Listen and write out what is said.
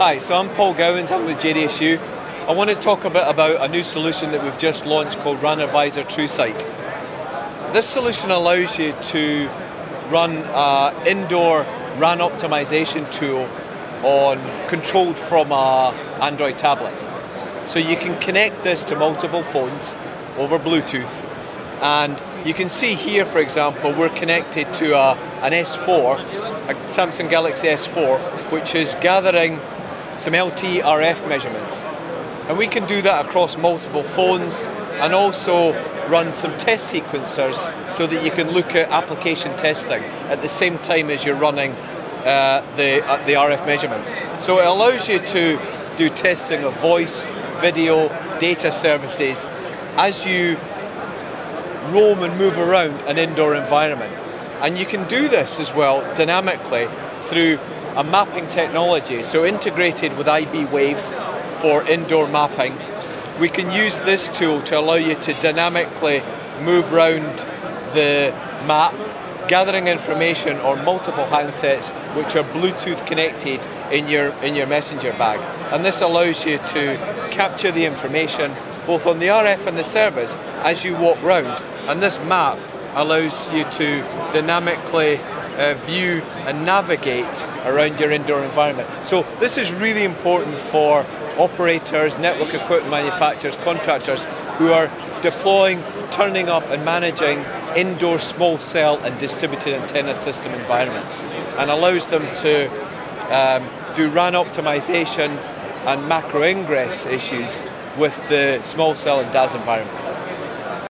Hi, so I'm Paul Gowans, I'm with JDSU. I want to talk a bit about a new solution that we've just launched called RANAdvisor TrueSite. This solution allows you to run an indoor RAN optimization tool controlled from an Android tablet. So you can connect this to multiple phones over Bluetooth, and you can see here, for example, we're connected to an S4, a Samsung Galaxy S4, which is gathering some LTRF measurements, and we can do that across multiple phones and also run some test sequencers so that you can look at application testing at the same time as you're running the RF measurements. So it allows you to do testing of voice, video, data services as you roam and move around an indoor environment. And you can do this as well dynamically through a mapping technology, so integrated with IB Wave for indoor mapping. We can use this tool to allow you to dynamically move around the map, gathering information on multiple handsets which are Bluetooth connected in your messenger bag. And this allows you to capture the information both on the RF and the servers as you walk round. And this map allows you to dynamically view and navigate around your indoor environment. So this is really important for operators, network equipment manufacturers, contractors who are deploying, turning up and managing indoor small cell and distributed antenna system environments, and allows them to do RAN optimization and macro ingress issues with the small cell and DAS environment.